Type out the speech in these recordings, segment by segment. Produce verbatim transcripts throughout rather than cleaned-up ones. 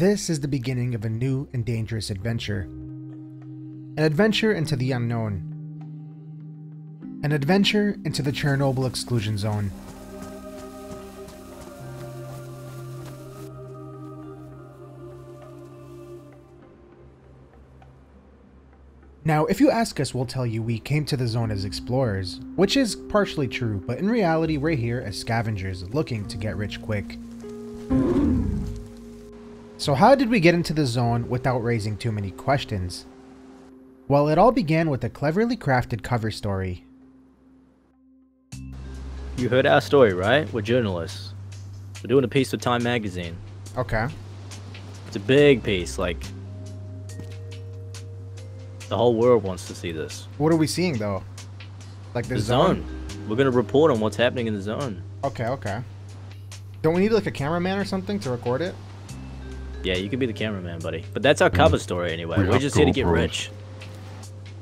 This is the beginning of a new and dangerous adventure. An adventure into the unknown. An adventure into the Chernobyl Exclusion Zone. Now, if you ask us, we'll tell you we came to the zone as explorers, which is partially true, but in reality we're here as scavengers looking to get rich quick. So how did we get into the zone without raising too many questions? Well, it all began with a cleverly crafted cover story. You heard our story, right? We're journalists. We're doing a piece for Time Magazine. Okay. It's a big piece, like... the whole world wants to see this. What are we seeing, though? Like the, the zone? zone. We're gonna report on what's happening in the zone. Okay, okay. Don't we need like a cameraman or something to record it? Yeah, you could be the cameraman, buddy. But that's our cover story anyway. We We're just here to get rich.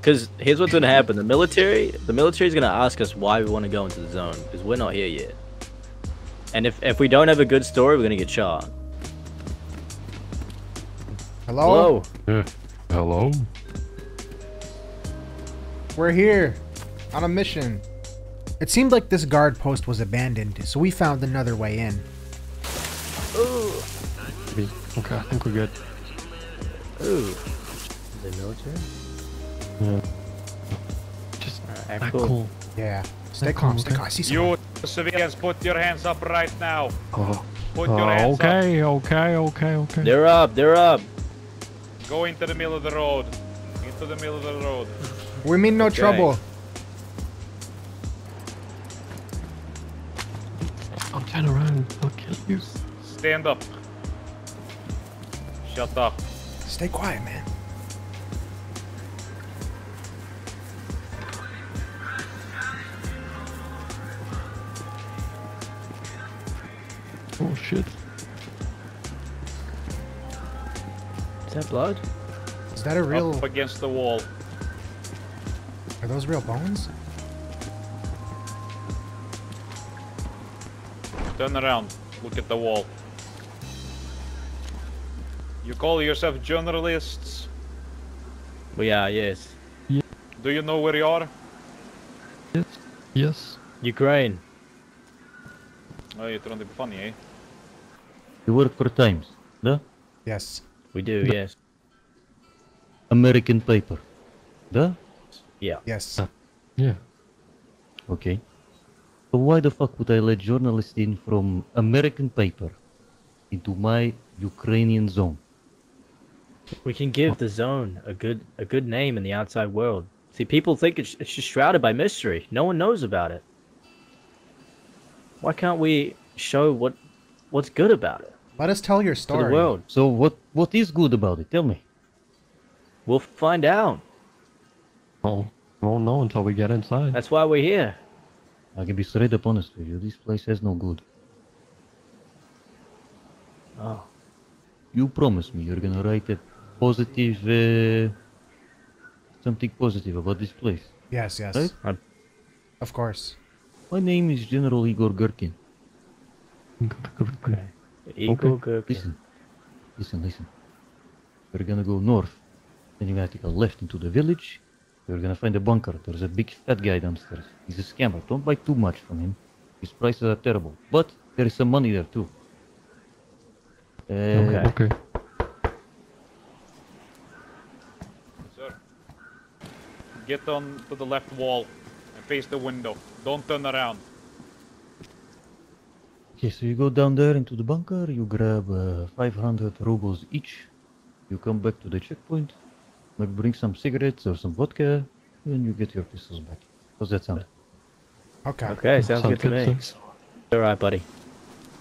Because here's what's going to happen. The military, the military's going to ask us why we want to go into the zone. Because we're not here yet. And if, if we don't have a good story, we're going to get shot. Hello? Hello? Uh, hello? We're here. On a mission. It seemed like this guard post was abandoned, so we found another way in. Ooh. Okay, I think we're good. Ooh. The military? Yeah. Just right, act cool. cool. Yeah. Stay calm, cool, stay calm. Okay. You civilians, put your hands up right now. Oh. Put your uh, hands okay, up. Okay, okay, okay. They're up, they're up. Go into the middle of the road. Into the middle of the road. We mean no okay. trouble. I'll turn around, I'll kill you. Stand up. Shut up. Stay quiet, man. Oh shit. Is that blood? Is that a real... up against the wall. Are those real bones? Turn around. Look at the wall. You call yourself journalists? We are, yes. Yeah. Do you know where you are? Yes. Yes. Ukraine. Oh, you're trying to be funny, eh? You work for Times, da? Yes. We do, da. Yes. American paper, da? Yeah. Yes. Ah. Yeah. Okay. So why the fuck would I let journalists in from American paper into my Ukrainian zone? We can give the zone a good a good name in the outside world. See, people think it's, it's just shrouded by mystery. No one knows about it. Why can't we show what what's good about it? Let us tell your story. To the world. So what what is good about it? Tell me. We'll find out. Well, we won't know until we get inside. That's why we're here. I can be straight up honest with you. This place has no good. Oh. You promised me you're gonna write a positive, uh, something positive about this place. Yes, yes. Right? I... Of course. My name is General Igor Gurkin. Okay. Igor okay. Gurkin. Listen, listen, listen. We're gonna go north. Then you're gonna take a left into the village. You're gonna find a bunker. There's a big fat guy downstairs. He's a scammer. Don't buy too much from him. His prices are terrible. But there is some money there too. Uh, okay. okay. Sir, get on to the left wall and face the window. Don't turn around. Okay, so you go down there into the bunker. You grab uh, five hundred rubles each. You come back to the checkpoint. Like bring some cigarettes or some vodka, and you get your pistols back. How's that sound? Okay. Okay, sounds, sounds good to me. All right, buddy.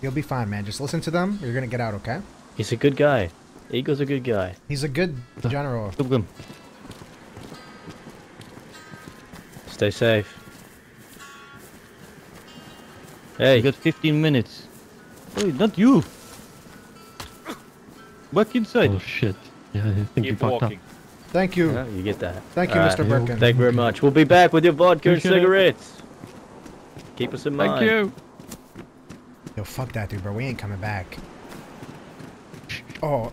You'll be fine, man. Just listen to them. You're gonna get out, okay? He's a good guy. Igor's a good guy. He's a good general. Stay safe. Hey, you got fifteen minutes. Wait, not you. Back inside. Oh shit. Yeah, I think you fucked up. Thank you. Yeah, you get that. Thank you, right. Mister Birkin. Thank you very much. We'll be back with your vodka and cigarettes. Keep us in mind. Thank you. Yo, fuck that dude, bro. We ain't coming back. Oh,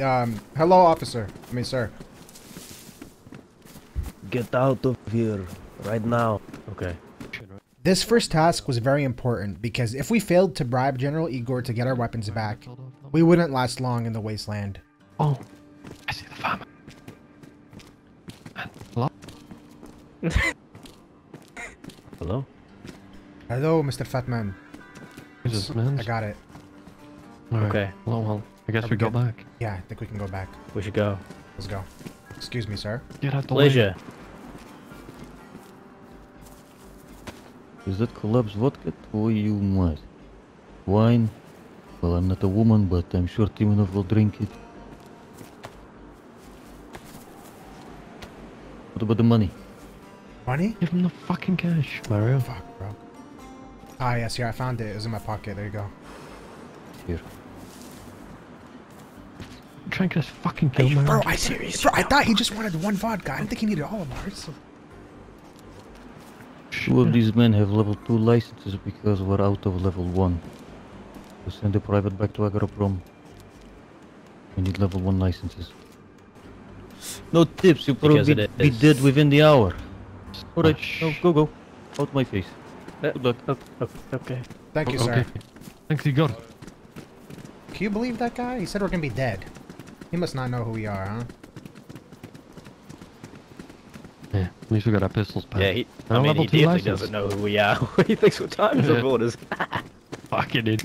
um, hello, officer. I mean, sir. Get out of here right now. Okay. This first task was very important because if we failed to bribe General Igor to get our weapons back, we wouldn't last long in the wasteland. Oh, I see the farmer. Hello? Hello? Hello, Mister Fatman. I got it. All right. Okay. Well, well, I guess Are we, we go back. Yeah, I think we can go back. We should go. Let's go. Excuse me, sir. Get out the Pleasure. Way. Is that collapse vodka or you might? Wine? Well, I'm not a woman, but I'm sure Timonov will drink it. What about the money? Money? Give him the fucking cash, Mario. Fuck, bro. Ah, yes, here, I found it. It was in my pocket. There you go. Here. I'm trying to get this fucking kill, Mario. Bro, I serious. Bro, I thought he just wanted one vodka. I didn't think he needed all of ours. Two of these men have level two licenses because we're out of level one. We'll send the private back to Agroprom. We need level one licenses. No tips, you'll probably be, be dead within the hour. Alright, oh, go, go. Out my face. Good luck. Okay. Thank you, sir. Okay. Thanks, Igor. Can you believe that guy? He said we're gonna be dead. He must not know who we are, huh? Yeah, at least we got our pistols back. Yeah, he, I mean, he definitely doesn't know who we are. He thinks what time is yeah. on us. Fucking dude.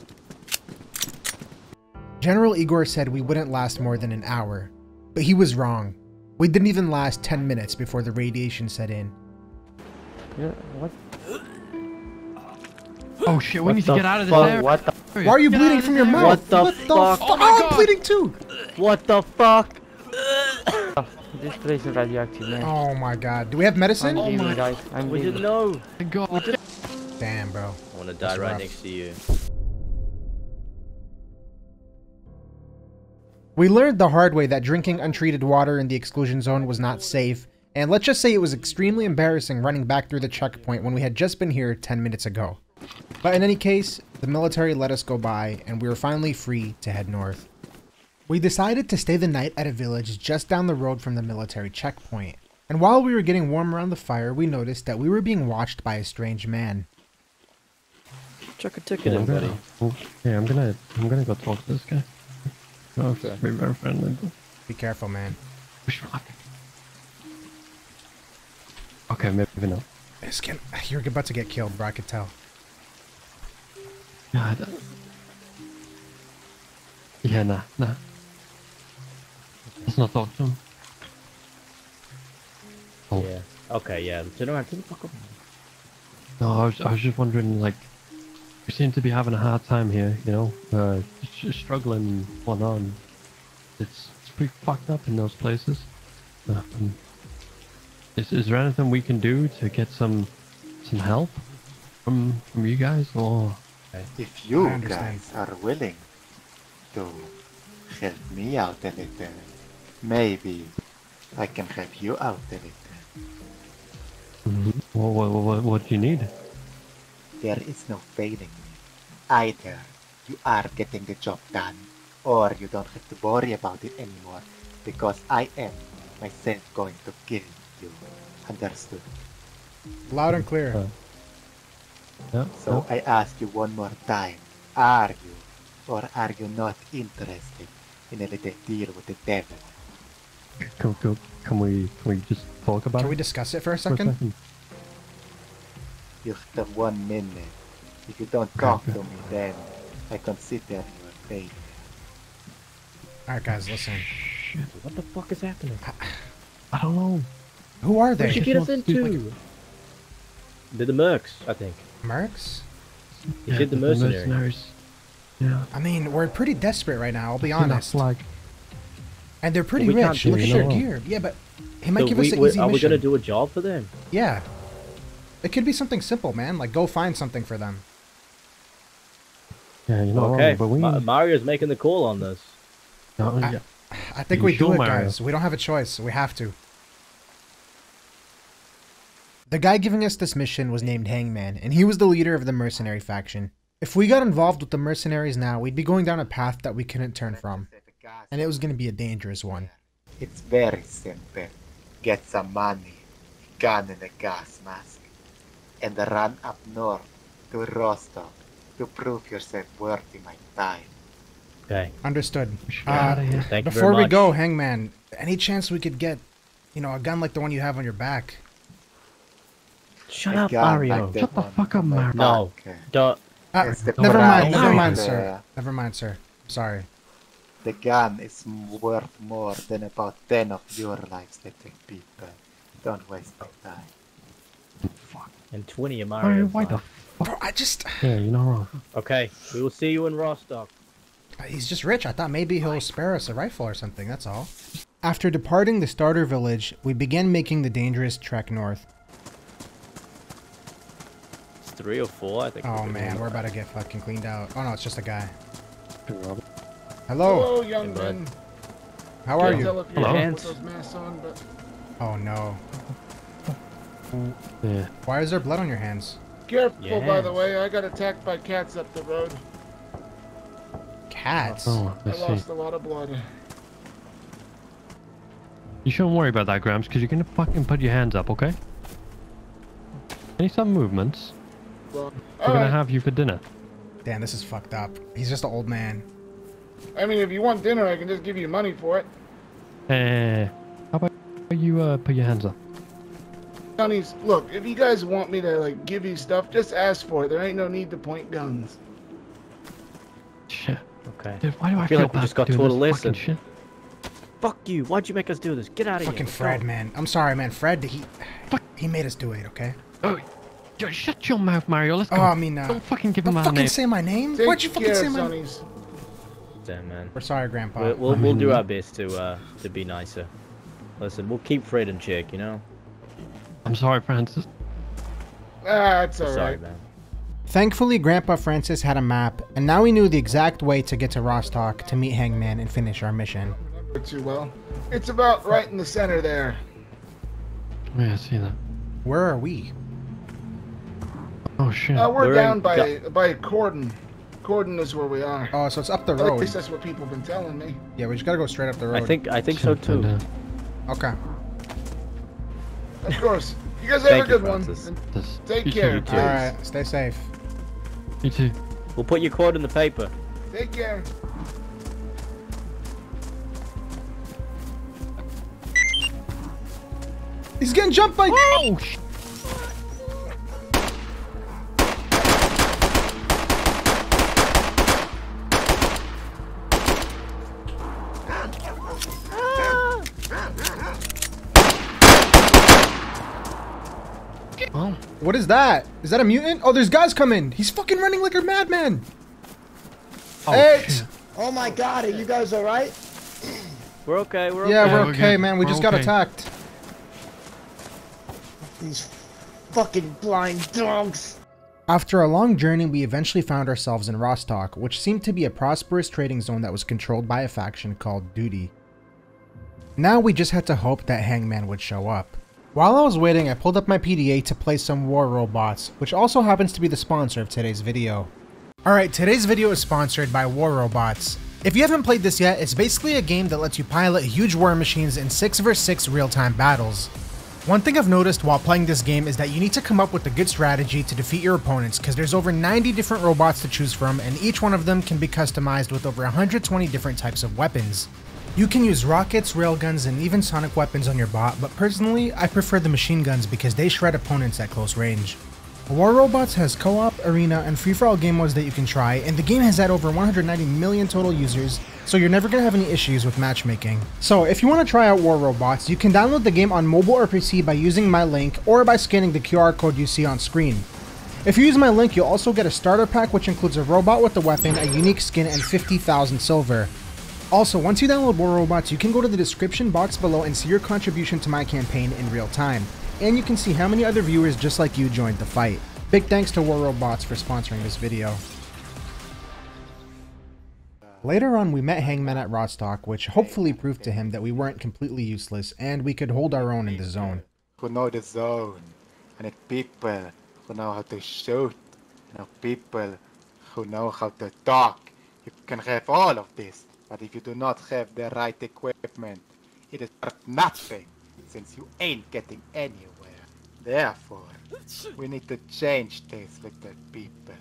General Igor said we wouldn't last more than an hour, but he was wrong. We didn't even last ten minutes before the radiation set in. Yeah, what? Oh shit, we what need to get out of this area. What the Why are you get bleeding from your area. mouth? What the, what the fuck? fuck? Oh, oh I'm bleeding too! What the fuck? This place is radioactive, man. Oh my god. Do we have medicine? I'm leaving, oh guys. I'm we didn't know. God. Damn, bro. I want to die That's right rough. next to you. We learned the hard way that drinking untreated water in the exclusion zone was not safe. And let's just say it was extremely embarrassing running back through the checkpoint when we had just been here ten minutes ago. But in any case, the military let us go by and we were finally free to head north. We decided to stay the night at a village just down the road from the military checkpoint, and while we were getting warm around the fire, we noticed that we were being watched by a strange man. Check a ticket, oh, buddy. Oh, yeah, I'm gonna, I'm gonna go talk to this guy. Okay. Be very friendly. Be careful, man. Okay, maybe not. Can, you're about to get killed, bro. I could tell. Nah, no, yeah, nah, nah. Let's not talk to him. Oh. Yeah. Okay, yeah. General, get the fuck up. No, I was, I was just wondering, like, we seem to be having a hard time here, you know? Uh, just struggling one on. It's, it's pretty fucked up in those places. Um, is, is there anything we can do to get some some help from from you guys, or...? If you guys are willing to help me out a little, maybe I can help you out a little. Mm-hmm. What, what, what, what do you need? There is no failing me. Either you are getting the job done, or you don't have to worry about it anymore, because I am myself going to kill you. Understood? Loud and clear. Uh, yeah, so yeah. I ask you one more time, are you or are you not interested in a little deal with the devil? Can, can, can we can we just talk about can it? Can we discuss it for a second? For a second? You have one minute. If you don't talk to me, then I consider you a failure. Alright guys, listen. Shit. What the fuck is happening? I, I don't know. Who are they? What should get us into? They're the mercs, I think. Mercs? He yeah, did the mercenaries. mercenaries. Yeah. I mean, we're pretty desperate right now, I'll be That's honest. Like... And they're pretty well, we rich. Look at their gear. Yeah, but he might so give we, us an easy are mission. Are we going to do a job for them? Yeah. It could be something simple, man. Like, go find something for them. Yeah, you know. Okay, wrong, but we... Ma Mario's making the call on this. No, I, yeah. I think you we do it, Mario. guys. We don't have a choice. We have to. The guy giving us this mission was named Hangman, and he was the leader of the mercenary faction. If we got involved with the mercenaries now, we'd be going down a path that we couldn't turn from. and it was going to be a dangerous one. It's very simple. Get some money, gun and a gas mask, and run up north to Rostok to prove yourself worthy my time. Okay. Understood. Uh, Thank you before very much. we go, Hangman, any chance we could get, you know, a gun like the one you have on your back? Shut up, Mario. Shut the fuck up, Mario. No. Don't. Uh, never mind, never mind, sir. Never mind, sir. Sorry. The gun is worth more than about ten of your lives, I think, people. Don't waste your time. Fuck. And twenty of Mario. Why the fuck? Bro, I just... Yeah, you're not wrong. Okay, we will see you in Rostok. He's just rich. I thought maybe he'll spare us a rifle or something, that's all. After departing the starter village, we began making the dangerous trek north. It's three or four, I think. Oh man, we're about to get fucking cleaned out. Oh no, it's just a guy. Hello. Hello, young man. How are you? Hello. Oh no. Yeah. Why is there blood on your hands? Careful, by the way. I got attacked by cats up the road. Cats. Oh, I, I lost a lot of blood. You shouldn't worry about that, Gramps, because you're gonna fucking put your hands up, okay? Any some movements? Well, we're gonna right. have you for dinner. Damn, this is fucked up. He's just an old man. I mean, if you want dinner, I can just give you money for it. Eh, uh, how about you uh, put your hands up? Sonny's, look, if you guys want me to like give you stuff, just ask for it. There ain't no need to point guns. Shit. Okay. Dude, why do I, I feel, feel like we just got told to listen? Shit? Fuck you! Why'd you make us do this? Get out of here! Fucking Fred, man. I'm sorry, man. Fred, he, Fuck. he made us do it. Okay. Oh, yo, shut your mouth, Mario. Let's go. Oh, I mean, uh, don't fucking give him my name. Don't fucking say my name. Take Why'd you fucking say my name? Damn, man. We're sorry, Grandpa. We'll we'll, I mean, we'll do our best to uh to be nicer. Listen, we'll keep Fred in check, you know. I'm sorry, Francis. Ah, it's alright. Sorry, man. Thankfully, Grandpa Francis had a map, and now we knew the exact way to get to Rostok to meet Hangman and finish our mission. Too well. It's about right in the center there. Yeah, I see that. Where are we? Oh shit. Uh, we're, we're down in... by by Cordon. Cordon is where we are. Oh, so it's up the road. At least that's what people have been telling me. Yeah, we just gotta go straight up the road. I think I think so too. Okay. Of course. You guys have a good one. Take care. All right. Stay safe. You too. We'll put your quote in the paper. Take care. He's getting jumped by- Oh! Oh. What is that? Is that a mutant? Oh, there's guys coming. He's fucking running like a madman. Oh, hey. Oh my god, are you guys alright? We're okay, we're okay. Yeah, we're, yeah, we're okay, good. man. We we're just okay. got attacked. These fucking blind dogs. After a long journey, we eventually found ourselves in Rostok, which seemed to be a prosperous trading zone that was controlled by a faction called Duty. Now we just had to hope that Hangman would show up. While I was waiting, I pulled up my P D A to play some War Robots, which also happens to be the sponsor of today's video. Alright, today's video is sponsored by War Robots. If you haven't played this yet, it's basically a game that lets you pilot huge war machines in six versus six real-time battles. One thing I've noticed while playing this game is that you need to come up with a good strategy to defeat your opponents, because there's over ninety different robots to choose from, and each one of them can be customized with over one hundred twenty different types of weapons. You can use rockets, railguns, and even sonic weapons on your bot, but personally, I prefer the machine guns because they shred opponents at close range. War Robots has co-op, arena, and free-for-all game modes that you can try, and the game has had over one hundred ninety million total users, so you're never gonna have any issues with matchmaking. So if you want to try out War Robots, you can download the game on mobile or P C by using my link or by scanning the Q R code you see on screen. If you use my link, you'll also get a starter pack which includes a robot with a weapon, a unique skin, and fifty thousand silver. Also, once you download War Robots, you can go to the description box below and see your contribution to my campaign in real time. And you can see how many other viewers just like you joined the fight. Big thanks to War Robots for sponsoring this video. Later on, we met Hangman at Rostok, which hopefully proved to him that we weren't completely useless and we could hold our own in the zone. Who know the zone, and it's people who know how to shoot, and people who know how to talk. You can have all of this But if you do not have the right equipment, it is worth nothing, since you ain't getting anywhere. Therefore, we need to change things, little people.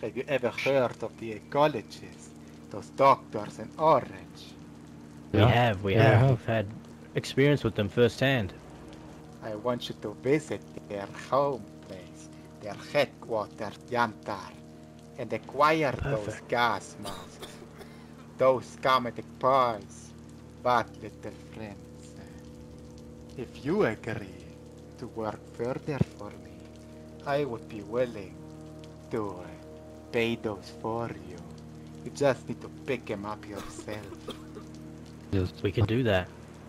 Have you ever heard of the ecologists, those doctors in Orange? We yeah. have, we yeah. have. We've had experience with them firsthand. I want you to visit their home place, their headquarters, Yantar, and acquire Perfect. those gas masks, those cometic pearls. But, little friends, if you agree to work further for me, I would be willing to uh, pay those for you. You just need to pick them up yourself. Yes. We can do that.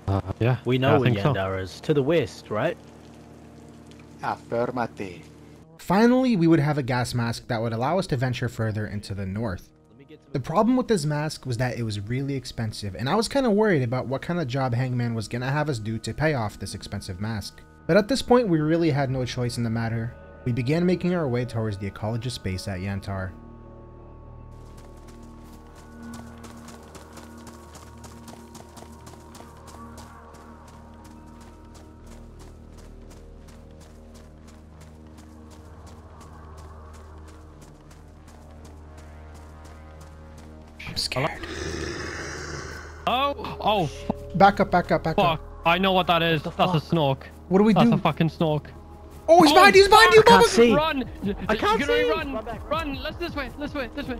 Uh, yeah, we know yeah, where Yantar so. is. To the west, right? Affirmative. Finally, we would have a gas mask that would allow us to venture further into the north. The problem with this mask was that it was really expensive, and I was kind of worried about what kind of job Hangman was going to have us do to pay off this expensive mask. But at this point, we really had no choice in the matter. We began making our way towards the ecologist base at Yantar. I'm scared. Oh! Oh! Back up, back up, back up. Fuck. I know what that is. What That's fuck? a snork. What do we That's do? That's a fucking snork. Oh, he's oh, behind you! He's behind you! I can't see. Run! I can't see. Run! Run! Let's this way. This way. This way.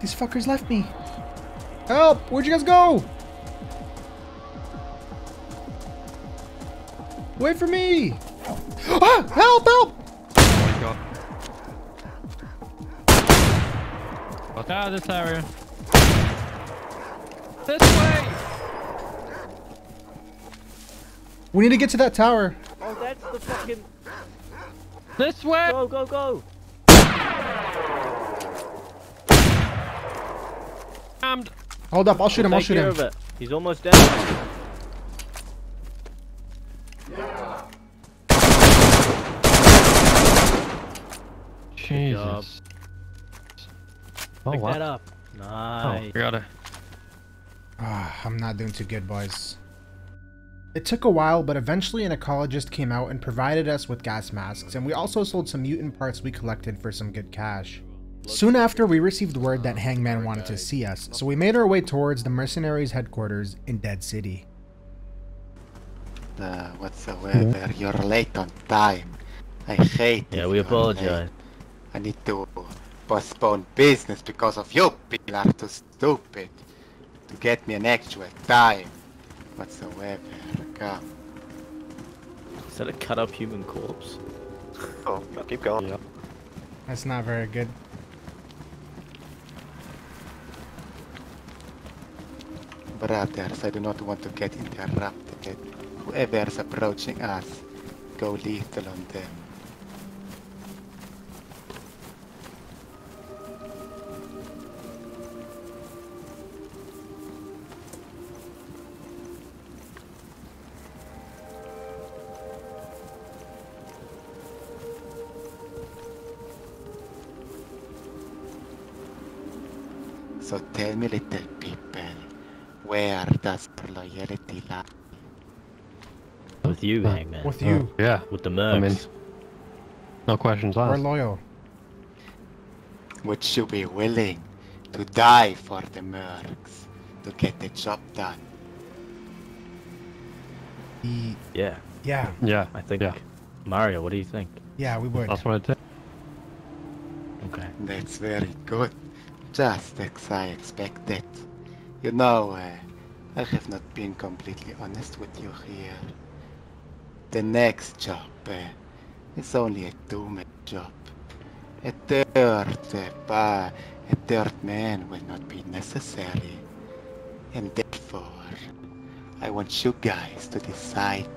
These fuckers left me. Help! Where'd you guys go? Wait for me! Ah! Help! Help! Oh my god! Got out of this area. This way. We need to get to that tower. Oh, that's the fucking... This way! Go, go, go! Hold up, I'll shoot him, I'll shoot him. He's almost dead. Yeah. Jesus. Oh, Pick wow. that up. Nice. Oh, got it. Uh, I'm not doing too good, boys. It took a while, but eventually an ecologist came out and provided us with gas masks, and we also sold some mutant parts we collected for some good cash. Soon after, we received word that Hangman wanted to see us, so we made our way towards the mercenaries' headquarters in Dead City. Uh, whatsoever, you're late on time. I hate it. Yeah, we apologize. I need to postpone business because of you people are too stupid to get me an actual time whatsoever. Come. Is that a cut-up human corpse? Oh, keep going. Yeah. That's not very good. Brothers, I do not want to get interrupted. Whoever is approaching us, go lethal on them. So tell me, little people, where does loyalty lie? With you, uh, Hangman. With you. Oh, yeah. With the mercs. I mean, no questions asked. We're loyal. Would you be willing to die for the mercs to get the job done? E yeah. Yeah. Yeah. I think. Yeah. Mario, what do you think? Yeah, we would. That's what I think. Okay. That's very good. Just as I expected. You know, uh, I have not been completely honest with you here. The next job uh, is only a two-man job. A third, uh, a third man will not be necessary. And therefore, I want you guys to decide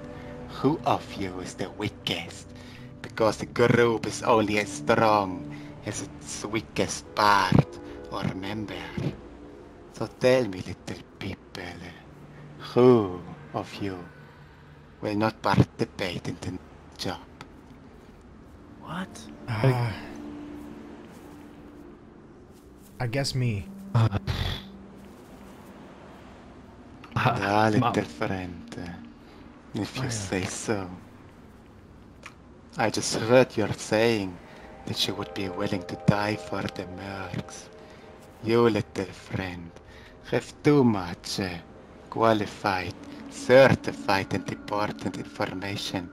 who of you is the weakest, because the group is only as strong as its weakest part. Remember, so tell me, little people, who of you will not participate in the job? What? Uh, I guess me. Uh, Darling different, if you say so. I just heard you're saying that you would be willing to die for the mercs. You little friend have too much uh, qualified, certified and important information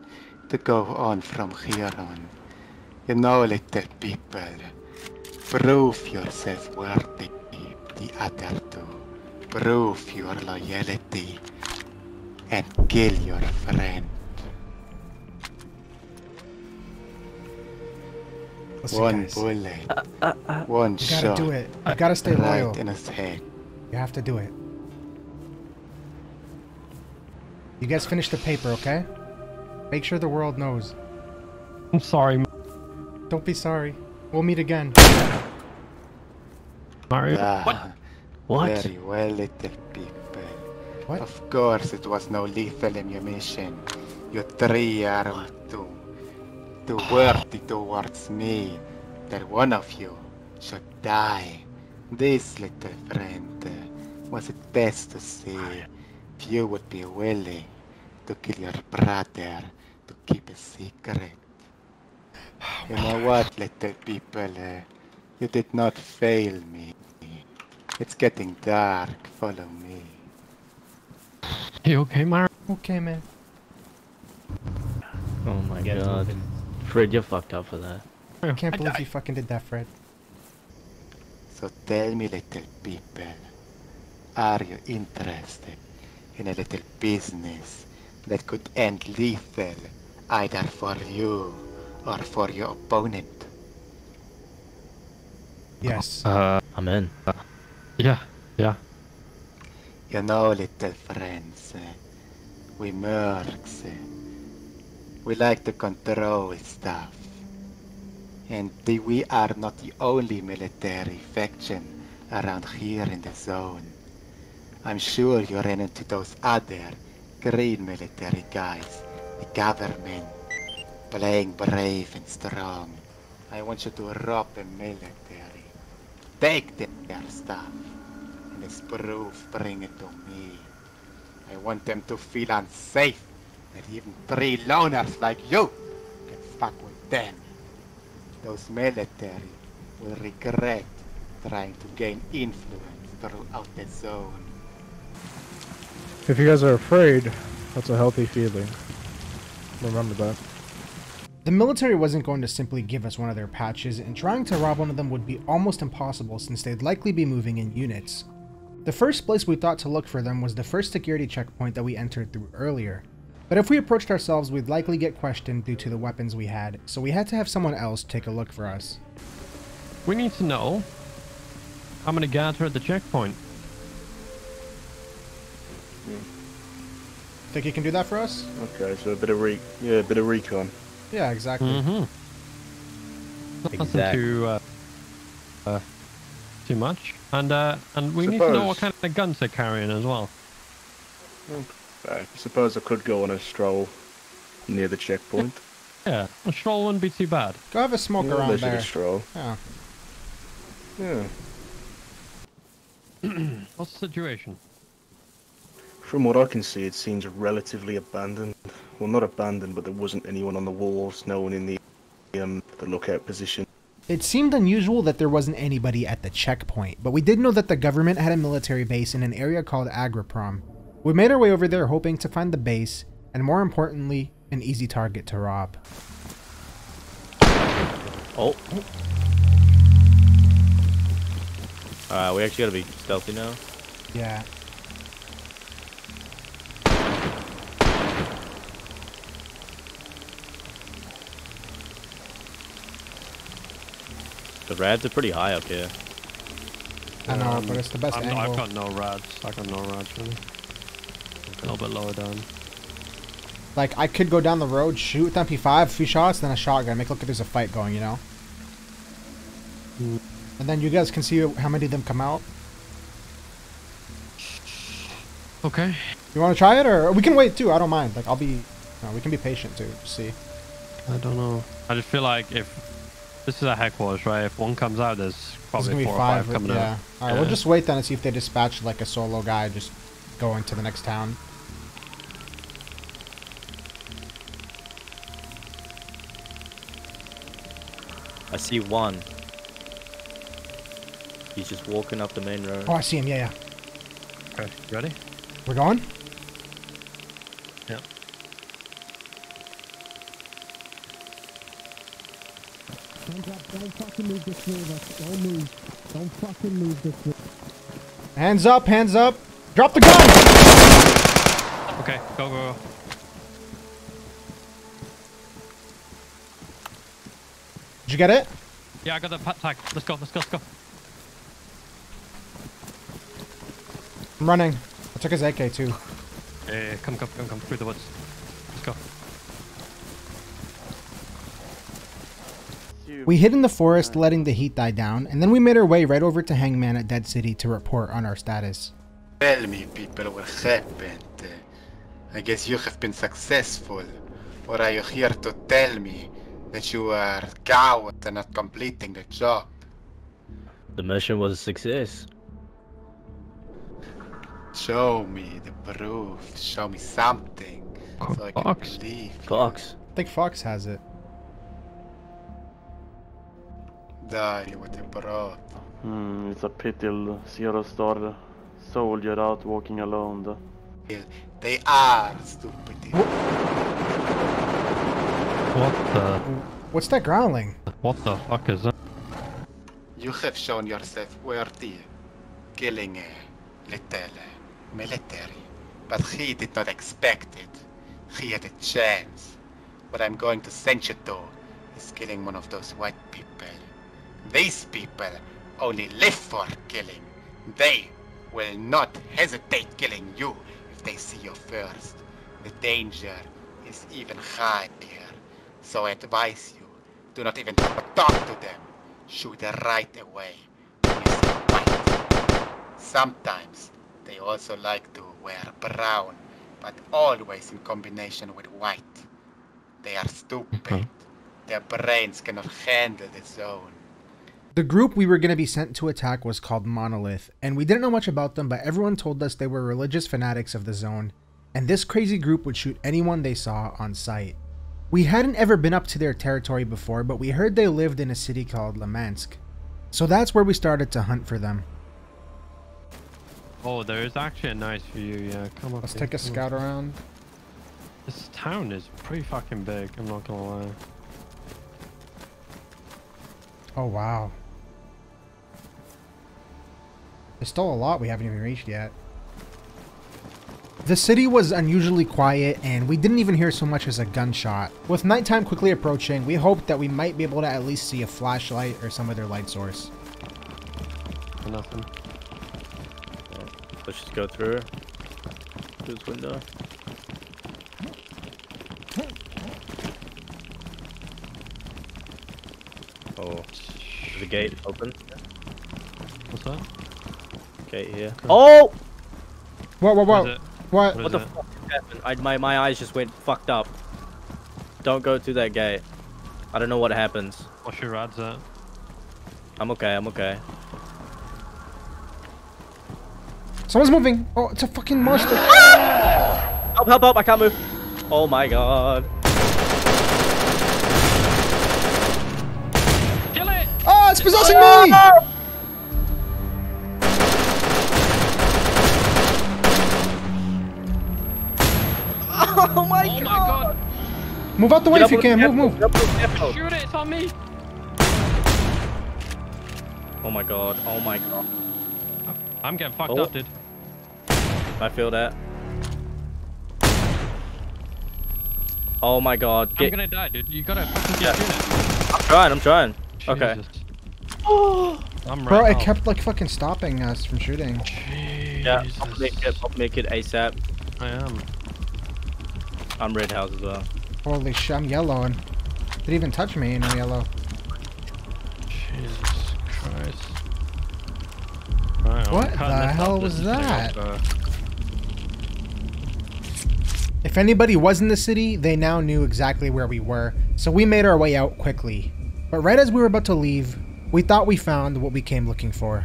to go on from here on. You know, little people, prove yourself worthy, the other two. Prove your loyalty and kill your friend. Listen, one guys. bullet, uh, uh, uh, one you shot. You gotta do it. You gotta stay right loyal. In his head. You have to do it. You guys finish the paper, okay? Make sure the world knows. I'm sorry. Don't be sorry. We'll meet again. Mario? Uh, what? What? Very well, little people. What? Of course, it was no lethal ammunition. Your three are too, too worthy towards me that one of you should die. This little friend uh, was it best to see if you would be willing to kill your brother to keep a secret. You know what, little people? Uh, you did not fail me. It's getting dark. Follow me. You okay, Mario? Okay, man. Oh my yeah, god. Fred, you're fucked up for that. I can't I believe you fucking did that, Fred. So tell me, little people, are you interested in a little business that could end lethal either for you or for your opponent? Yes. Uh, I'm in. Yeah, yeah. You know, little friends, uh, we mercs, uh, we like to control stuff. And the, we are not the only military faction around here in the zone. I'm sure you ran into those other green military guys, the government, playing brave and strong. I want you to rob the military. Take their stuff. This proof, bring it to me. I want them to feel unsafe, that even three loners like you can fuck with them. Those military will regret trying to gain influence throughout the zone. If you guys are afraid, that's a healthy feeling. Remember that. The military wasn't going to simply give us one of their patches, and trying to rob one of them would be almost impossible since they'd likely be moving in units. The first place we thought to look for them was the first security checkpoint that we entered through earlier. But if we approached ourselves, we'd likely get questioned due to the weapons we had, so we had to have someone else take a look for us. We need to know how many guards are at the checkpoint. Hmm. Think you can do that for us? Okay, so a bit of re yeah, a bit of recon. Yeah, exactly. Mm-hmm. Nothing exactly. too uh, uh, too much. And uh, and we suppose. need to know what kind of guns they're carrying as well. Okay. I suppose I could go on a stroll near the checkpoint. Yeah, a stroll wouldn't be too bad. Go have a smoke yeah, around there. A stroll. Yeah. Yeah. What's the situation? From what I can see, it seems relatively abandoned. Well, not abandoned, but there wasn't anyone on the walls, no one in the um, the lookout position. It seemed unusual that there wasn't anybody at the checkpoint, but we did know that the government had a military base in an area called Agroprom. We made our way over there hoping to find the base, and more importantly, an easy target to rob. Oh. Uh, we actually gotta be stealthy now? Yeah. The rads are pretty high up here. I know, um, but it's the best I'm, angle. I've got no rads. I've got no rads, really. Okay. A little bit lower down. Like, I could go down the road, shoot with M P five, a few shots, then a shotgun. Make it look like there's a fight going, you know? Mm. And then you guys can see how many of them come out. Okay. You want to try it, or... We can wait, too. I don't mind. Like, I'll be... No, we can be patient, too. See. I don't know. I just feel like if... This is a headquarters, right? If one comes out, there's probably four or five coming out. Yeah. All right, we'll just wait then and see if they dispatch like a solo guy just going to the next town. I see one. He's just walking up the main road. Oh, I see him. Yeah, yeah. Okay, you ready? We're going? Yeah. Don't, don't fucking move this way, don't move. Don't fucking move this way. Hands up, hands up. Drop the gun! Okay, go, go, go. Did you get it? Yeah, I got the pat tag. Let's go, let's go, let's go. I'm running. I took his A K too. Yeah, yeah, yeah. Come, come, come, come through the woods. Let's go. We hid in the forest, letting the heat die down, and then we made our way right over to Hangman at Dead City to report on our status. Tell me, people, what happened? I guess you have been successful, or are you here to tell me that you are cowards and not completing the job? The mission was a success. Show me the proof. Show me something. Oh, so I can Fox. Believe. Fox. I think Fox has it. Die with the bro. Hmm, it's a pity Zero Star soldier out walking alone. They are stupid. What? What the? What's that growling? What the fuck is that? You have shown yourself worthy, killing a little military, but he did not expect it. He had a chance. What I'm going to send you to is killing one of those white people. These people only live for killing. They will not hesitate killing you if they see you first. The danger is even higher, so I advise you, do not even talk to them. Shoot right away. Sometimes they also like to wear brown, but always in combination with white. They are stupid. Their brains cannot handle the zone. The group we were going to be sent to attack was called Monolith, and we didn't know much about them, but everyone told us they were religious fanatics of the zone, and this crazy group would shoot anyone they saw on sight. We hadn't ever been up to their territory before, but we heard they lived in a city called Lemansk, so that's where we started to hunt for them. Oh, there is actually a nice view, yeah. Come up. Let's take a scout around. This town is pretty fucking big, I'm not gonna lie. Oh, wow. There's still a lot we haven't even reached yet. The city was unusually quiet, and we didn't even hear so much as a gunshot. With nighttime quickly approaching, we hoped that we might be able to at least see a flashlight or some other light source. Nothing. Let's just go through this window. Oh, the gate open. What's that? Gate here. Oh! What? What? What? What? What the fuck happened? I, my my eyes just went fucked up. Don't go through that gate. I don't know what happens. What's your rads at? I'm okay. I'm okay. Someone's moving! Oh, it's a fucking monster! Ah! Help, help, help! I can't move! Oh my god. Kill it! Oh, it's possessing oh, me! No! Oh my oh god! My god. Move out the way if you can, move, move! Shoot it, it's on me! Oh my god, oh my god. I'm getting fucked oh. up, dude. I feel that. Oh my god. Get... I'm gonna die, dude. You gotta fucking get yeah. it. I'm trying, I'm trying. Jesus. Okay. Oh. I'm right Bro, it kept like fucking stopping us from shooting. Jesus. Yeah, I'll make it, I'll make it ASAP. I am. I'm red house as well. Holy shit, I'm yellow and it didn't even touch me and I'm yellow. Jesus Christ. What the hell was that? If anybody was in the city, they now knew exactly where we were, so we made our way out quickly. But right as we were about to leave, we thought we found what we came looking for.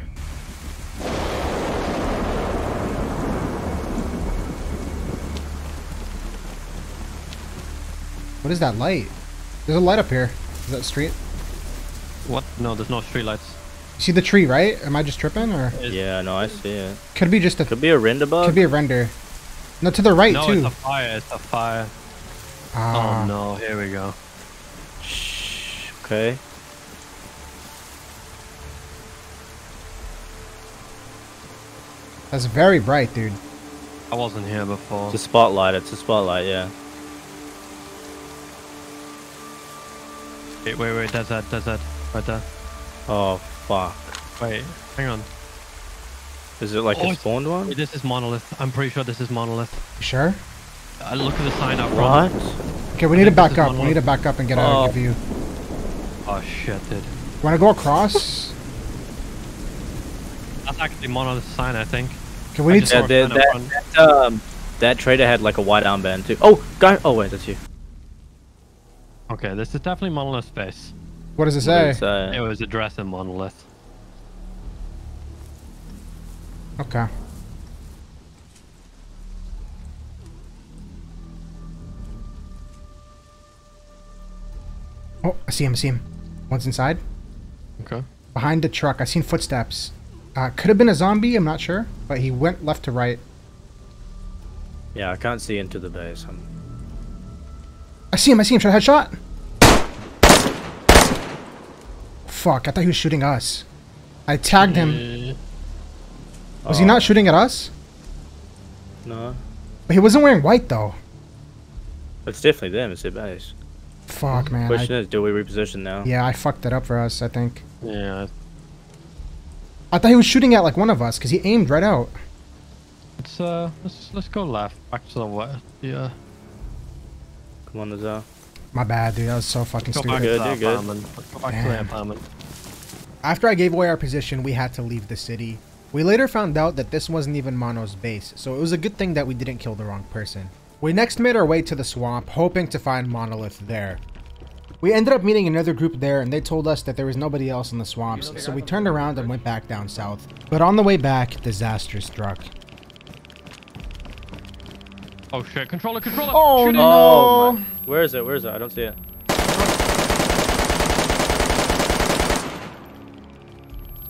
What is that light? There's a light up here. Is that street? What? No, there's no street lights. You see the tree, right? Am I just tripping, or? Yeah, no, I see it. Could be just a. Could be a render bug. Could be a render. No, to the right no, too. No, it's a fire. It's a fire. Ah. Oh no! Here we go. Shh. Okay. That's very bright, dude. I wasn't here before. It's a spotlight. It's a spotlight. Yeah. Wait, wait, wait. That's that. That's that. Right there. Oh fuck! Wait, hang on. Is it like oh, a spawned one? This is Monolith. I'm pretty sure this is Monolith. You sure? I look at the sign up. What? Okay, we need to back up. Monolith. We need to back up and get oh. out of view. Oh shit, dude. Want to go across? That's actually Monolith's sign, I think. Okay, we I need to. That, that, that, um, that trader had like a white armband too. Oh, guy. Oh wait, that's you. Okay, this is definitely Monolith's face. What does it say? It, say? It was addressed in Monolith. Okay. Oh, I see him, I see him. One's inside. Okay. Behind the truck, I seen footsteps. Uh, could have been a zombie, I'm not sure. But he went left to right. Yeah, I can't see into the base. I'm... I see him, I see him, shot, headshot! Fuck, I thought he was shooting us. I tagged him. Was oh. he not shooting at us? No. But he wasn't wearing white, though. It's definitely them. It's their base. Fuck, man. The question I... is, do we reposition now? Yeah, I fucked it up for us, I think. Yeah. I thought he was shooting at, like, one of us, because he aimed right out. Let's, uh, let's, let's go left. Back to the west. Yeah. Come on, Nazar. My bad, dude. That was so fucking stupid. Let's go back to the apartment. After I gave away our position, we had to leave the city. We later found out that this wasn't even Mono's base, so it was a good thing that we didn't kill the wrong person. We next made our way to the swamp, hoping to find Monolith there. We ended up meeting another group there, and they told us that there was nobody else in the swamps, so we turned around and went back down south. But on the way back, disaster struck. Oh shit, controller, controller! Oh Shoot no! Oh, my. Where is it? Where is it? I don't see it.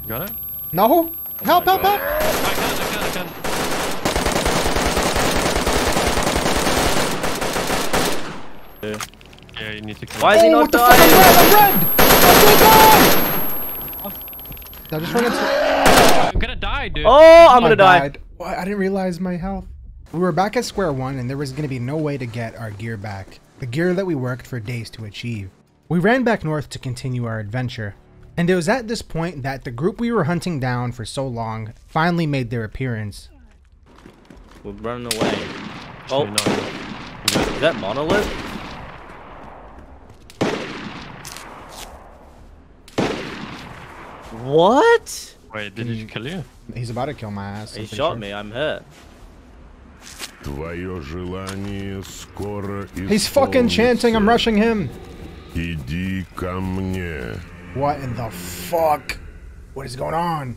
Got it? No! Oh help, help, God. help! I can, I can, I can. Yeah, yeah you need to kill Why is oh, he not what the dying? fuck? I'm red! I'm red! I'm red! I just ran into- I'm gonna die, dude. Oh, I'm gonna I die. Died. I didn't realize my health. We were back at square one, and there was going to be no way to get our gear back, the gear that we worked for days to achieve. We ran back north to continue our adventure, and it was at this point that the group we were hunting down for so long finally made their appearance. We're running away. Oh, is that Monolith? What? Wait, did he kill you? He's about to kill my ass. He shot me, I'm hurt. He's fucking chanting, I'm rushing him. What in the fuck? What is going on?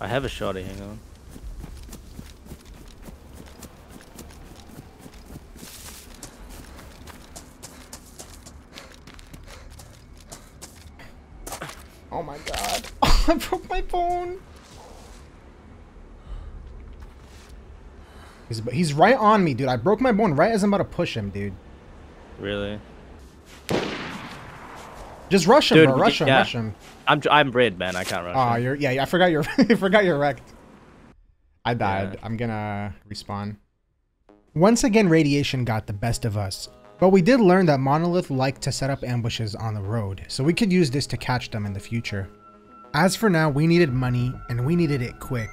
I have a shotty, hang on. Oh my god. I broke my phone. He's, he's right on me, dude. I broke my bone right as I'm about to push him, dude. Really? Just rush him, dude, bro. Rush him, yeah. rush him. I'm I'm red, man. I can't rush. Oh, him. you're yeah. I forgot you're I forgot you're wrecked. I died. Yeah. I'm gonna respawn. Once again, radiation got the best of us, but we did learn that Monolith liked to set up ambushes on the road, so we could use this to catch them in the future. As for now, we needed money, and we needed it quick.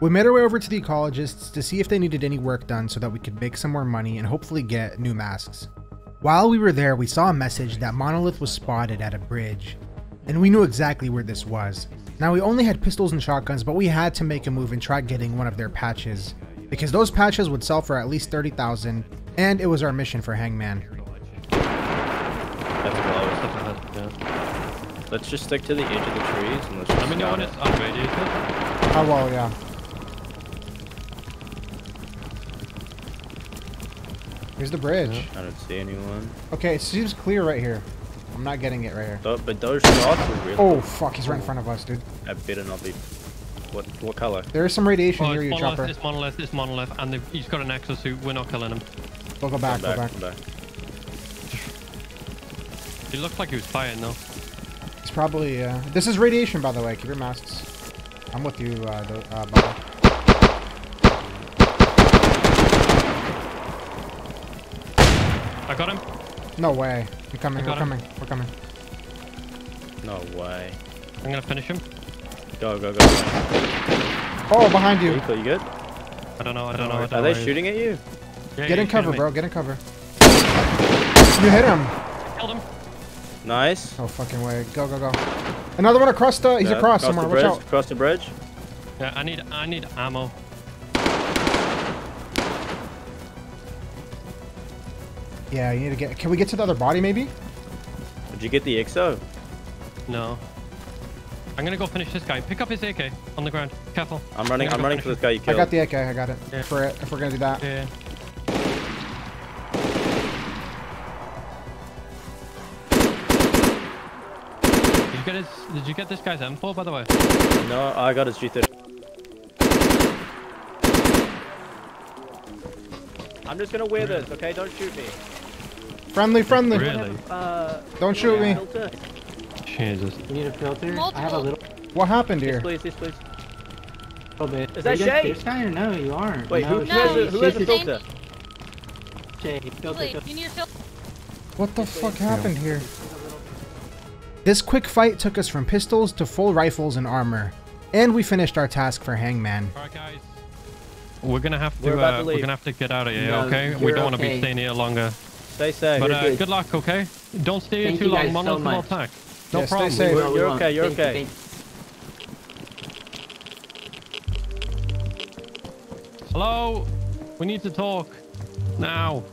We made our way over to the ecologists to see if they needed any work done so that we could make some more money and hopefully get new masks. While we were there, we saw a message that Monolith was spotted at a bridge, and we knew exactly where this was. Now, we only had pistols and shotguns, but we had to make a move and try getting one of their patches, because those patches would sell for at least thirty thousand, and it was our mission for Hangman. That's Let's just stick to the edge of the trees and let's just I mean, no one is up there, do you think? Oh, well, yeah. Here's the bridge. I don't see anyone. Okay, it seems clear right here. I'm not getting it right here. But, but those shots were really... Oh, fuck, he's right in front of us, dude. I better not be... What, what color? There is some radiation oh, near you, Chopper. It's Monolith, it's Monolith, and he's got an exo suit. We're not killing him. We'll go back, go back. Go back. He looked like he was fighting, though. It's probably, uh... This is radiation, by the way. Keep your masks. I'm with you, uh, the, uh, Bob. I got him. No way. We're coming, we're him. coming, we're coming. No way. I'm gonna finish him. Go, go, go. Oh, behind you. Are you good? I don't know, I don't know. I don't Are worry. they shooting at you? Yeah, get yeah, in cover, bro. Me. Get in cover. You hit him. Killed him. Nice. Oh, fucking way. Go, go, go. Another one across the... He's yeah, across, across somewhere. The bridge, watch out. Across the bridge. Yeah, I need, I need ammo. Yeah, you need to get... Can we get to the other body, maybe? Did you get the X O? No. I'm gonna go finish this guy. Pick up his A K on the ground. Careful. I'm running. I'm, I'm running for this guy. You killed. I got the A K. I got it. Yeah. For it. If we're gonna do that. Yeah. Did you get his? Did you get this guy's M four by the way? No, I got his G thirty. I'm just gonna wear really? this. Okay, don't shoot me. Friendly, friendly. Really? Uh, don't shoot yeah. me. Jesus. You need a filter? Multiple. I have a little... What happened here? Yes, please, yes, please. Oh, man. Is that Shay? No, you aren't. Wait, no, who, no, who, has, who has a filter? Shay, filter. You need a filter. What the fuck happened here? This quick fight took us from pistols to full rifles and armor. And we finished our task for Hangman. Alright, guys. We're gonna have to, we're, uh, to we're gonna have to get out of here, no, okay? We don't okay. want to be staying here longer. Stay safe. But, uh, good. good luck, okay? Don't stay here Thank too long. Monolith will attack. No yeah, problem. Stay safe. You're, you're okay. You're okay. Hello? We need to talk. Now.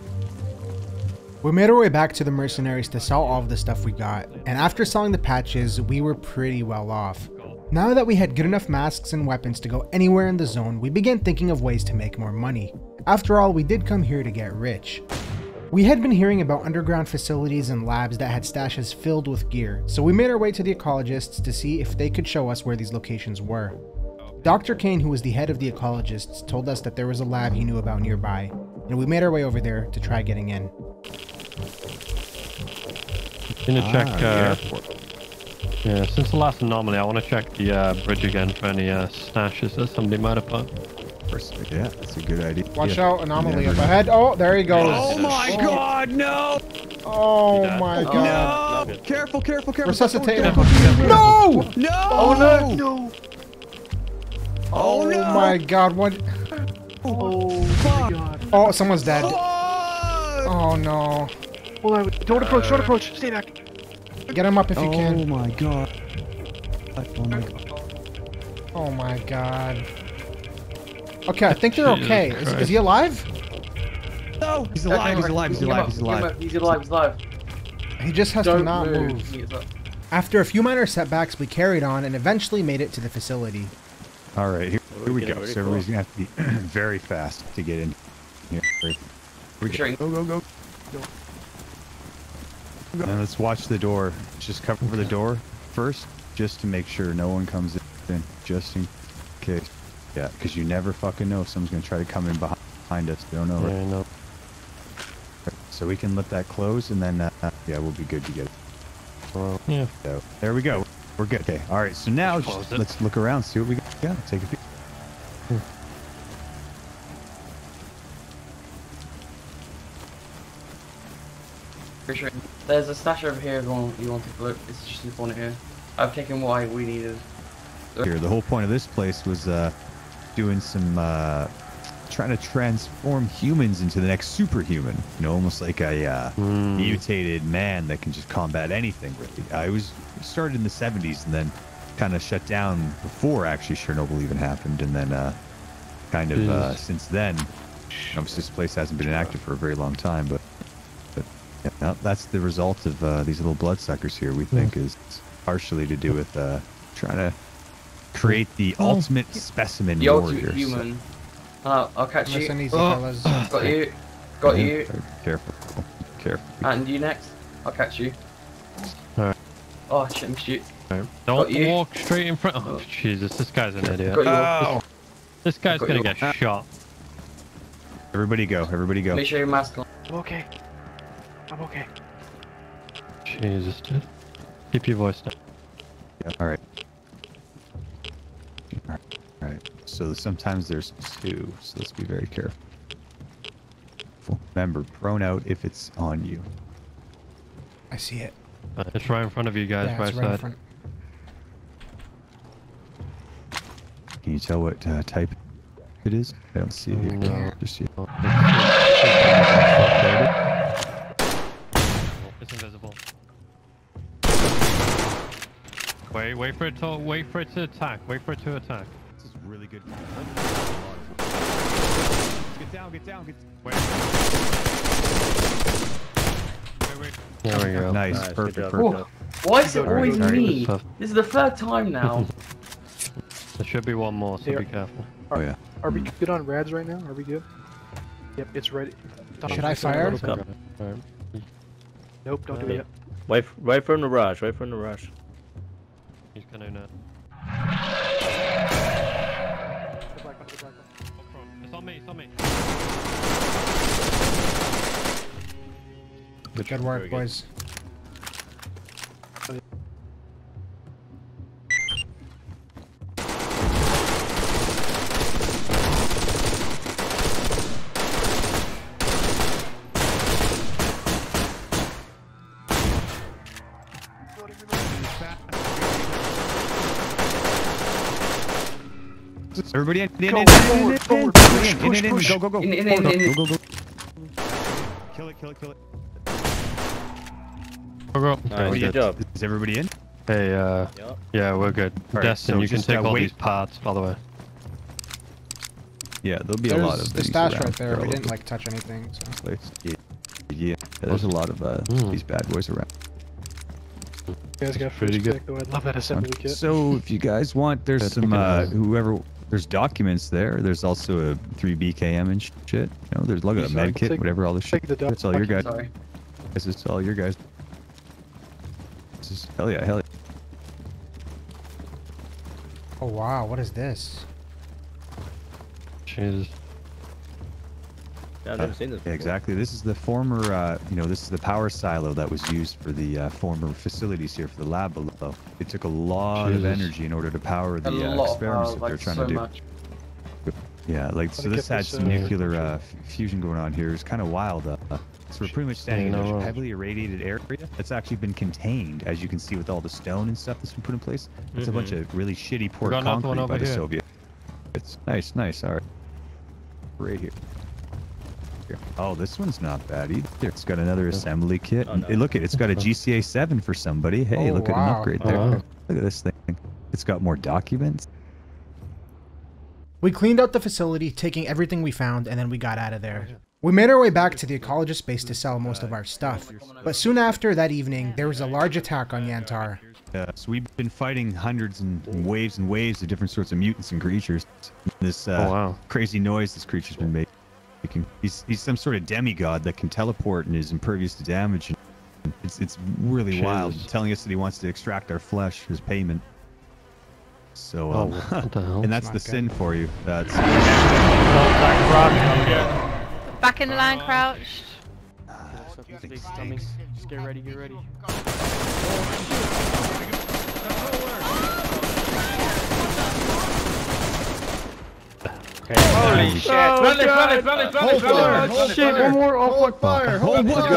We made our way back to the mercenaries to sell all of the stuff we got. And after selling the patches, we were pretty well off. Now that we had good enough masks and weapons to go anywhere in the zone, we began thinking of ways to make more money. After all, we did come here to get rich. We had been hearing about underground facilities and labs that had stashes filled with gear, so we made our way to the ecologists to see if they could show us where these locations were. Doctor Kane, who was the head of the ecologists, told us that there was a lab he knew about nearby, and we made our way over there to try getting in. I'm gonna ah, check, uh, yeah. yeah, since the last anomaly, I want to check the uh, bridge again for any uh, stashes that somebody might have put. Yeah, that's a good idea. Watch yeah. out, anomaly up ahead. Oh, there he goes. Oh my oh. god, no! Oh my oh, god. No! Careful, careful, careful. Resuscitate him. No! No! Oh no! no. Oh, no. oh my god, what? Oh, fuck. Oh, someone's dead. Fuck. Oh no. Don't approach, don't approach. Stay back. Get him up if you oh, can. Oh my god. Oh my god. Oh my god. Okay, I think they're okay. Is, is he alive? No! He's alive, he's alive, he's alive, he's alive. He's alive, he's alive. He just has to not move. After a few minor setbacks, we carried on and eventually made it to the facility. Alright, here, here we go. So everybody's gonna have to be very fast to get in here. We go, go, go. And let's watch the door. Just cover for the door first, just to make sure no one comes in. Just in case. Yeah, because you never fucking know if someone's going to try to come in behind us. They don't know. Yeah, right? no. So we can let that close, and then, uh, yeah, we'll be good to get it. Well, yeah. So, there we go. We're good. Okay, all right. So now, just, let's look around, see what we got. Yeah, take a peek. Yeah. For sure. There's a stash over here if you want to look. It's just in the corner here. I've taken what we needed. Here, the whole point of this place was, uh... doing some uh trying to transform humans into the next superhuman, you know, almost like a uh mm. mutated man that can just combat anything really. I was started in the seventies and then kind of shut down before actually Chernobyl even happened, and then uh kind of uh since then obviously this place hasn't been inactive for a very long time, but but yeah, that's the result of uh these little bloodsuckers here we think mm. is partially to do with uh, trying to create the oh. ultimate oh. specimen the warrior. Ultimate human. So. Hello, I'll catch nice you. And easy, oh. Oh. Got you. Got yeah. you. Careful. Careful. And you next. I'll catch you. Alright. Oh, I shouldn't shoot. Don't walk straight in front. Oh, Jesus, this guy's an idiot. Oh. This guy's gonna get shot. Everybody go, everybody go. Make sure your mask on. I'm okay. I'm okay. Jesus, dude. Keep your voice down. Yeah, alright. Alright, alright. So sometimes there's two, so let's be very careful. Remember, prone out if it's on you. I see it. Uh, it's right in front of you guys, yeah, by it's right side. In front. Can you tell what uh, type it is? I don't see it here. No. Just see it. It's invisible. Wait, wait for it to wait for it to attack. Wait for it to attack. This is really good. Get down, get down, get down. Wait. There we go. Nice, nice. Perfect. perfect. Why is it always right, me? Right. This is the third time now. There should be one more, so yeah. be careful. Are, oh, yeah. are we good on rads right now? Are we good? Yep, it's ready. Should, Should I fire? Right. Nope, don't uh, do it yet. Wait, wait for the rush, wait for the rush. He's gonna know. It's on me, it's on me. Good, good work, boys. Go. Everybody in, in, in, forward, forward, push, push, in, in, in, go, go, go, in, in, in, in. go, go, go. Kill it, kill it, kill it. Right, good job. Is everybody in? Hey, uh, yep. yeah, we're good. Right, Destin, so you can take all wait. these parts, by the way. Yeah, there'll be there's a lot of the things stash right there. We didn't like touch anything. So. Yeah. yeah, there's a lot of uh, mm. these bad boys around. You guys got pretty good. Love that assembly kit. So if you guys want, there's some uh, whoever. There's documents there. There's also a three B K M and shit. You know, there's look at a med kit, whatever. All this shit. It's all your guys. This is all your guys. Hell yeah, hell yeah. Oh wow, what is this? Jesus. Yeah, I've never seen this before. Exactly, this is the former, uh, you know, this is the power silo that was used for the uh, former facilities here for the lab below. It took a lot Jesus. of energy in order to power the uh, experiments that like they're trying so to do. Much. Yeah, like, so this had some nuclear uh, fusion going on here. It's kind of wild. Uh, so we're pretty much standing in a heavily irradiated area that's actually been contained, as you can see, with all the stone and stuff that's been put in place. It's mm-hmm. a bunch of really shitty poured concrete over by here. the Soviet. It's nice, nice, all right. Right here. here. Oh, this one's not bad either. It's got another assembly kit. Oh, no. Hey, look, it, it's got a G C A seven for somebody. Hey, oh, look wow. at an upgrade there. Oh, wow. Look at this thing. It's got more documents. We cleaned out the facility, taking everything we found, and then we got out of there. We made our way back to the ecologist base to sell most of our stuff, but soon after that evening, there was a large attack on Yantar. Yeah, so we've been fighting hundreds and waves and waves of different sorts of mutants and creatures. This uh, oh, wow. crazy noise this creature's been making. He's, he's some sort of demigod that can teleport and is impervious to damage. It's, it's really Jesus. wild, telling us that he wants to extract our flesh as payment. So, um, oh, what the hell? And that's the good. sin for you. That's. Back in the line, crouched. Uh, big stomachs. Just get ready, get ready. Okay. Holy shit! Run it, run it, run it, run it, run it! Holy shit! One more, oh fuck! Fire! Hold fire!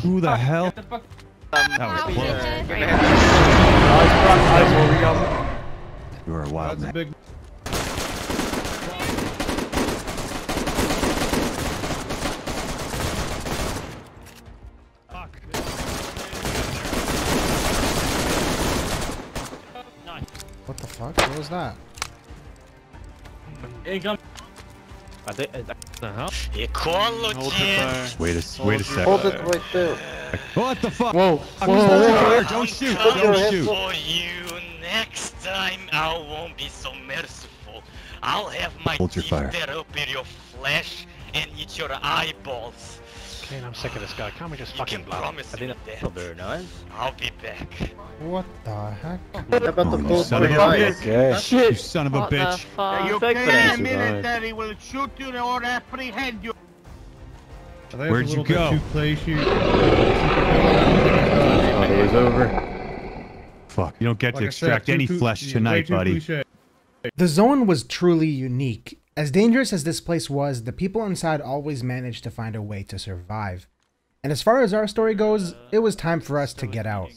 Who the hell? That was close. You are a wild man. Big... Fuck. What the fuck? What was that? Wait a, wait a second. Hold it right there. What the fuck? Whoa! I'm whoa! Whoa, whoa. Don't shoot! Don't shoot! For you next time, I won't be so merciful. I'll have my teeth tear open your flesh and eat your eyeballs. Kane, I'm sick of this guy. Can't we just you fucking blow? I think that's very nice. I'll be back. What the heck? What about oh, the full device? Shit! You son of a what bitch! You can't military will shoot you or apprehend you. Where'd you go? Play shoot. Oh, it was over. Fuck. You don't get like to extract said, any flesh tonight, buddy. The zone was truly unique. As dangerous as this place was, the people inside always managed to find a way to survive. And as far as our story goes, it was time for us to get out.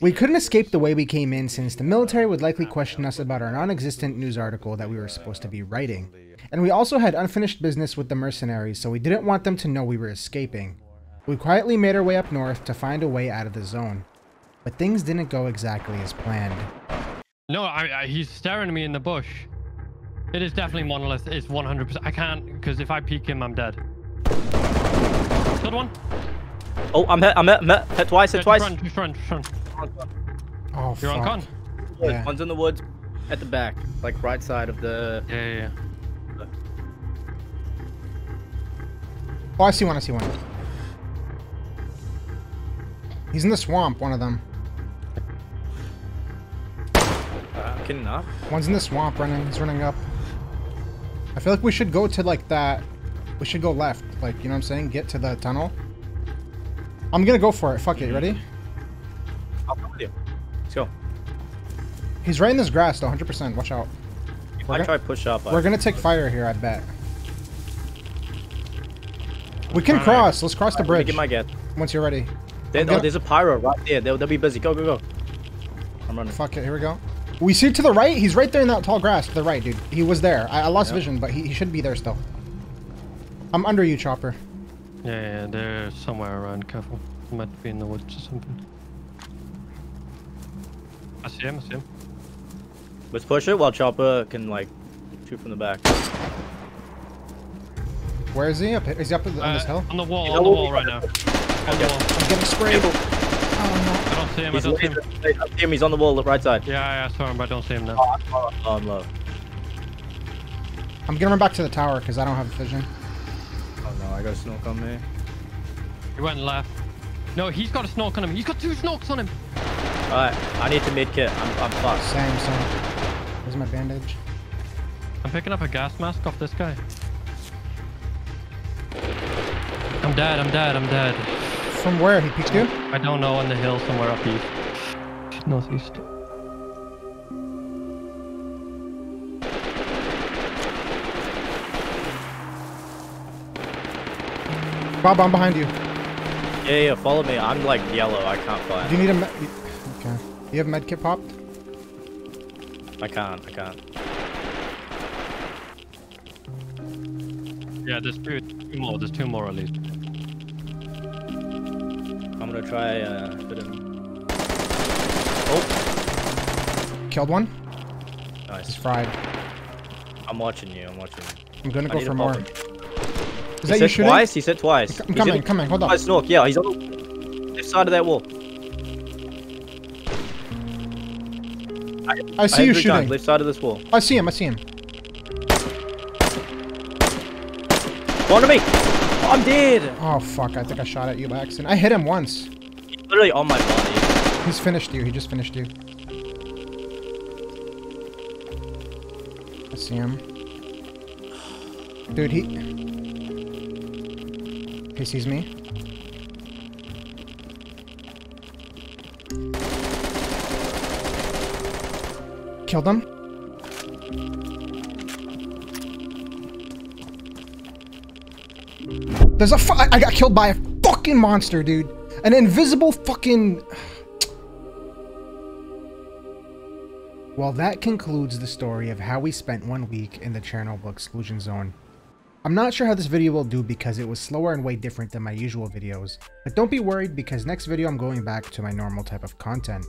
We couldn't escape the way we came in since the military would likely question us about our non-existent news article that we were supposed to be writing. And we also had unfinished business with the mercenaries, so we didn't want them to know we were escaping. We quietly made our way up north to find a way out of the zone. But things didn't go exactly as planned. No, I, I, he's staring at me in the bush. It is definitely Monolith. It's one hundred percent. I can't, because if I peek him, I'm dead. Killed one. Oh, I'm hit, I'm hit, I'm hit. Hit twice, hit twice. Front, front, front. Oh, you're fuck. On con. Yeah. One's in the woods at the back, like right side of the... Yeah, yeah, yeah. Oh, I see one, I see one. He's in the swamp, one of them. Uh, kidding up. One's in the swamp running, he's running up. I feel like we should go to like that, we should go left, like, you know what I'm saying? Get to the tunnel. I'm gonna go for it, fuck it, you ready? I'll come with you. Let's go. He's right in this grass though, one hundred percent, watch out. If I try push up, we're gonna take fire here, I bet. We can cross. Let's cross the bridge. Get my get. Once you're ready. They, oh, there's a pyro right there. They'll, they'll be busy. Go, go, go. I'm running. Fuck it. Here we go. We see to the right. He's right there in that tall grass. To the right, dude. He was there. I, I lost yep. vision, but he, he should be there still. I'm under you, Chopper. Yeah, yeah. They're somewhere around. Careful. He might be in the woods or something. I see him. I see him. Let's push it while Chopper can, like, shoot from the back. Where is he? Up, is he up on this hill? Uh, on the wall, on the wall right now. On the wall. I'm getting sprayed. Oh, no. I don't see him, I don't see him. I see him, he's on the wall, the right side. Yeah, yeah, I saw him, but I don't see him now. Oh, I'm low. I'm gonna run back to the tower, because I don't have vision. Oh no, I got a snork on me. He went left. No, he's got a snork on him. He's got two snorks on him. Alright, I need to mid-kit. I'm, I'm fucked. Same, same. Where's my bandage? I'm picking up a gas mask off this guy. I'm dead, I'm dead, I'm dead. From where? He picked you? I don't know, on the hill somewhere up east. Northeast. Bob, I'm behind you. Yeah, yeah, follow me. I'm like yellow, I can't fly. Do you need a med... Okay. You have medkit popped? I can't, I can't. Yeah, there's two more, there's two more at least. I'm gonna try, uh, bit of... Oh! Killed one. Nice. He's fried. I'm watching you, I'm watching you. I'm gonna I go for more. Him. Is he that you shooting? Twice? He said twice. I'm coming, in... coming, hold on. Nice snork, yeah, he's on the left side of that wall. I, I see I you shooting. Guns, left side of this wall. I see him, I see him. Go on to me! I'm dead! Oh fuck, I think I shot at you by accident. I hit him once. He's literally on my body. He's finished you, he just finished you. I see him. Dude, he... He sees me. Killed him. There's a fu- I got killed by a fucking monster, dude. An invisible fucking... Well, that concludes the story of how we spent one week in the Chernobyl Exclusion Zone. I'm not sure how this video will do because it was slower and way different than my usual videos, but don't be worried because next video I'm going back to my normal type of content.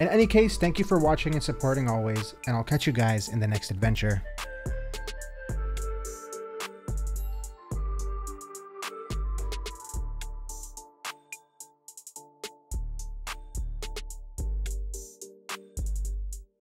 In any case, thank you for watching and supporting always, and I'll catch you guys in the next adventure.